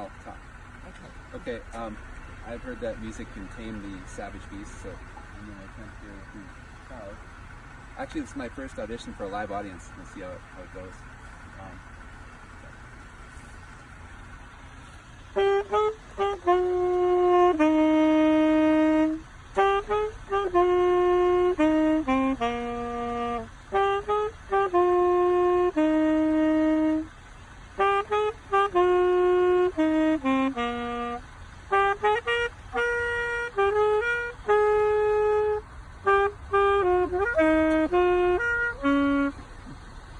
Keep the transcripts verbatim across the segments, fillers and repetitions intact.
Al Top. Okay. Okay. Um, I've heard that music can tame the savage beast, so I mean, I can't hear who crowd. Actually, it's my first audition for a live audience. We'll see how it, how it goes. Um, They're coming here.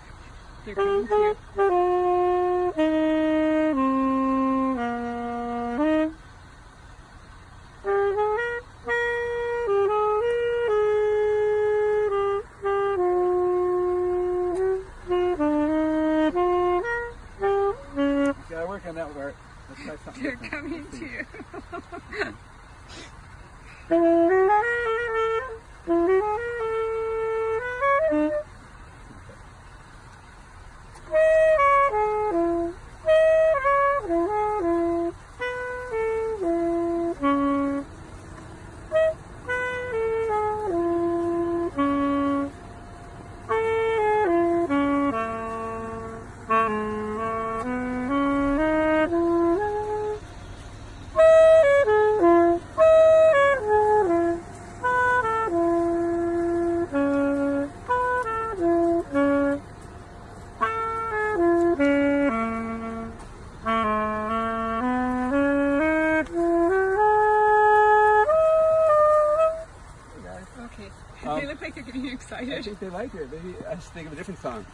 You gotta work on that part. Let's try something They're different. coming to you. Um, they look like they're getting excited. I think they like it. Maybe I should think of a different song.